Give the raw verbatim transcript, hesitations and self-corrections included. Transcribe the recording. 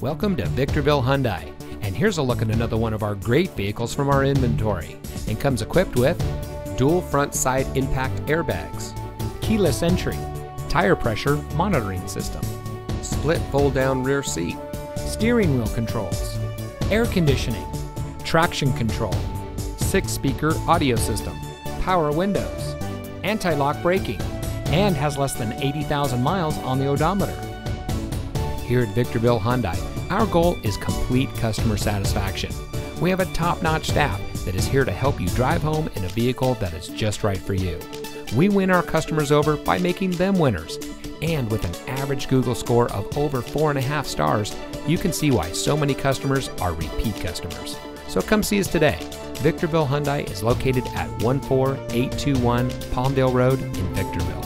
Welcome to Victorville Hyundai, and here's a look at another one of our great vehicles from our inventory, and comes equipped with dual front side impact airbags, keyless entry, tire pressure monitoring system, split fold down rear seat, steering wheel controls, air conditioning, traction control, six speaker audio system, power windows, anti-lock braking, and has less than eighty thousand miles on the odometer. Here at Victorville Hyundai, our goal is complete customer satisfaction. We have a top-notch staff that is here to help you drive home in a vehicle that is just right for you. We win our customers over by making them winners. And with an average Google score of over four and a half stars, you can see why so many customers are repeat customers. So come see us today. Victorville Hyundai is located at one four eight two one Palmdale Road in Victorville.